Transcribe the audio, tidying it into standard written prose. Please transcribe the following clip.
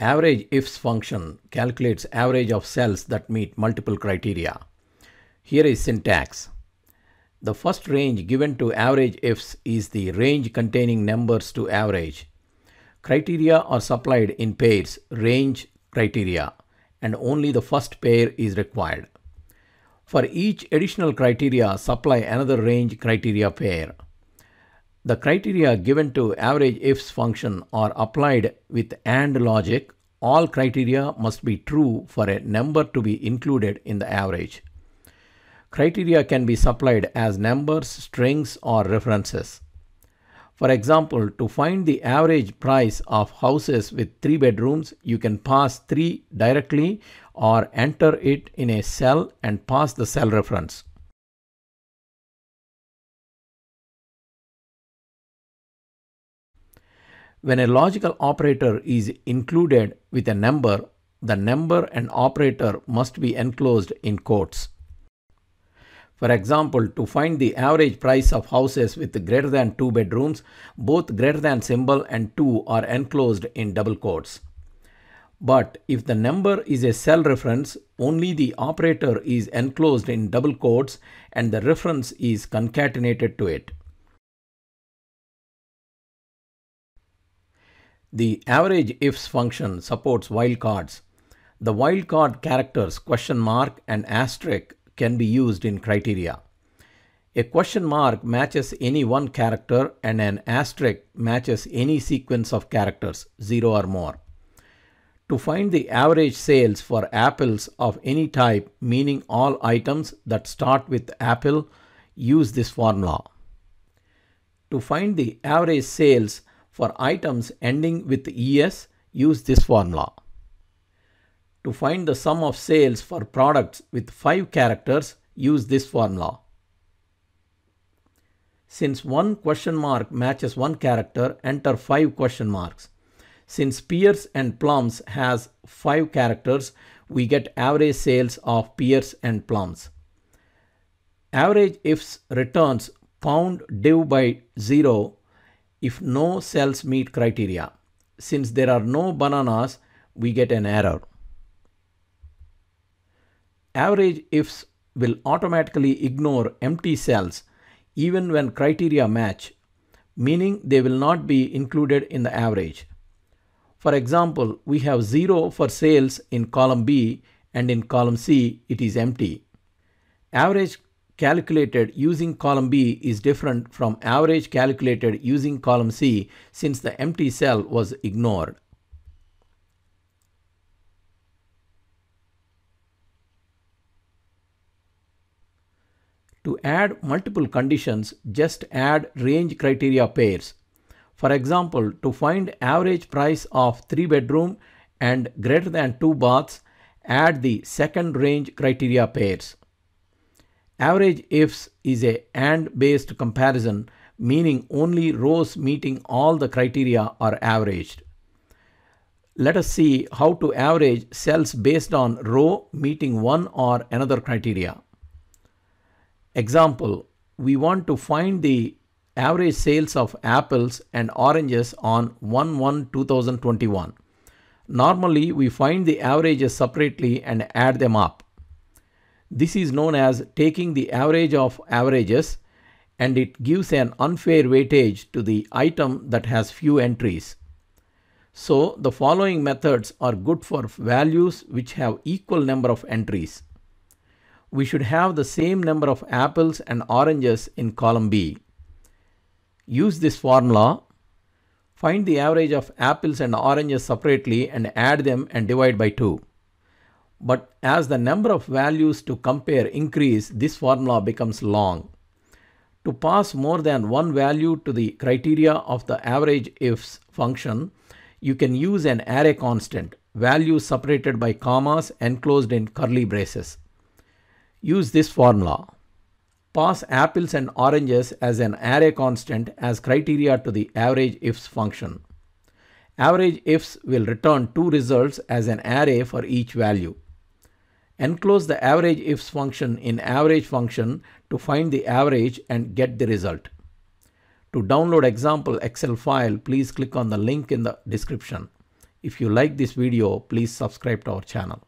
AVERAGEIFS function calculates average of cells that meet multiple criteria. Here is syntax. The first range given to AVERAGEIFS is the range containing numbers to average. Criteria are supplied in pairs, range criteria, and only the first pair is required. For each additional criteria, supply another range criteria pair. The criteria given to AVERAGEIFS function are applied with AND logic. All criteria must be true for a number to be included in the average. Criteria can be supplied as numbers, strings, or references. For example, to find the average price of houses with 3 bedrooms, you can pass 3 directly or enter it in a cell and pass the cell reference. When a logical operator is included with a number, the number and operator must be enclosed in quotes. For example, to find the average price of houses with greater than 2 bedrooms, both greater than symbol and 2 are enclosed in double quotes. But if the number is a cell reference, only the operator is enclosed in double quotes and the reference is concatenated to it. The AVERAGEIFS function supports wildcards. The wildcard characters question mark and asterisk can be used in criteria. A question mark matches any one character and an asterisk matches any sequence of characters, 0 or more. To find the average sales for apples of any type, meaning all items that start with apple, use this formula. To find the average sales for items ending with ES, use this formula. To find the sum of sales for products with 5 characters, use this formula. Since one question mark matches one character, enter 5 question marks. Since pears and plums has 5 characters, we get average sales of pears and plums. AVERAGEIFS returns $div by 0 if no cells meet criteria. Since there are no bananas, we get an error. AVERAGEIFS will automatically ignore empty cells even when criteria match, meaning they will not be included in the average. For example, we have 0 for sales in column B and in column C it is empty. Average calculated using column B is different from average calculated using column C since the empty cell was ignored. To add multiple conditions, just add range criteria pairs. For example, to find average price of 3 bedroom and greater than 2 baths, add the second range criteria pairs. AVERAGEIFS is a AND based comparison, meaning only rows meeting all the criteria are averaged. Let us see how to average cells based on row meeting one or another criteria. Example, we want to find the average sales of apples and oranges on 1/1/2021. Normally, we find the averages separately and add them up. This is known as taking the average of averages, and it gives an unfair weightage to the item that has few entries. So the following methods are good for values which have equal number of entries. We should have the same number of apples and oranges in column B. Use this formula. Find the average of apples and oranges separately and add them and divide by 2. But as the number of values to compare increase, this formula becomes long. To pass more than one value to the criteria of the AVERAGEIFS function, you can use an array constant, values separated by commas enclosed in curly braces. Use this formula. Pass apples and oranges as an array constant as criteria to the AVERAGEIFS function. AVERAGEIFS will return 2 results as an array for each value. Enclose the AVERAGEIFS function in average function to find the average and get the result. To download example Excel file, please click on the link in the description. If you like this video, please subscribe to our channel.